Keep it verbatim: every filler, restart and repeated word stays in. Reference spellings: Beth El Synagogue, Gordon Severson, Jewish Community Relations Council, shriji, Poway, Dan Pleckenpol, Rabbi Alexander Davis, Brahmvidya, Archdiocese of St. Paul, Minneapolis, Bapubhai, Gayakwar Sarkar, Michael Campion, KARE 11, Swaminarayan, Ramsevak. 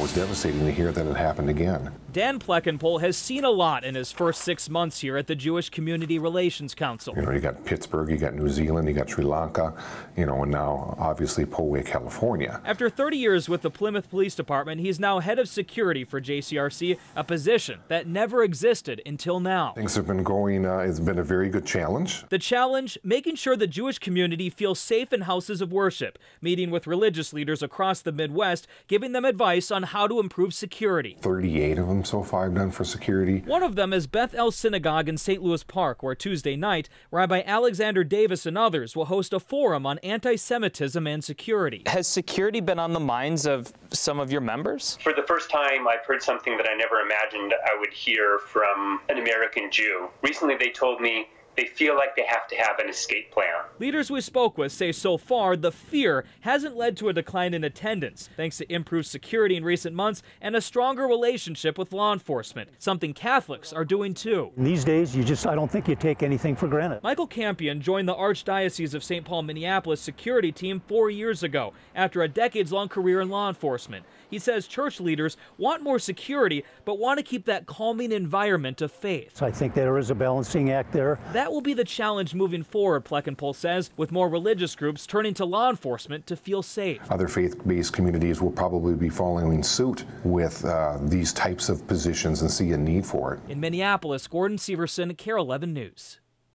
It was devastating to hear that it happened again. Dan Pleckenpol has seen a lot in his first six months here at the Jewish Community Relations Council. You know, you got Pittsburgh, you got New Zealand, you got Sri Lanka, you know, and now obviously Poway, California. After thirty years with the Plymouth Police Department, he's now head of security for J C R C, a position that never existed until now. Things have been going, uh, it's been a very good challenge. The challenge, making sure the Jewish community feels safe in houses of worship, meeting with religious leaders across the Midwest, giving them advice on how to improve security. thirty-eight of them so far I've done for security. One of them is Beth El Synagogue in Saint Louis Park, where Tuesday night, Rabbi Alexander Davis and others will host a forum on anti-Semitism and security. Has security been on the minds of some of your members? For the first time, I've heard something that I never imagined I would hear from an American Jew. Recently, they told me they feel like they have to have an escape plan. Leaders we spoke with say so far the fear hasn't led to a decline in attendance, thanks to improved security in recent months and a stronger relationship with law enforcement, something Catholics are doing too. These days, you just, I don't think you take anything for granted. Michael Campion joined the Archdiocese of Saint Paul, Minneapolis security team four years ago after a decades-long career in law enforcement. He says church leaders want more security, but want to keep that calming environment of faith. So I think there is a balancing act there. That will be the challenge moving forward, Pleckenpol says, with more religious groups turning to law enforcement to feel safe. Other faith-based communities will probably be following suit with uh, these types of positions and see a need for it. In Minneapolis, Gordon Severson, KARE eleven News.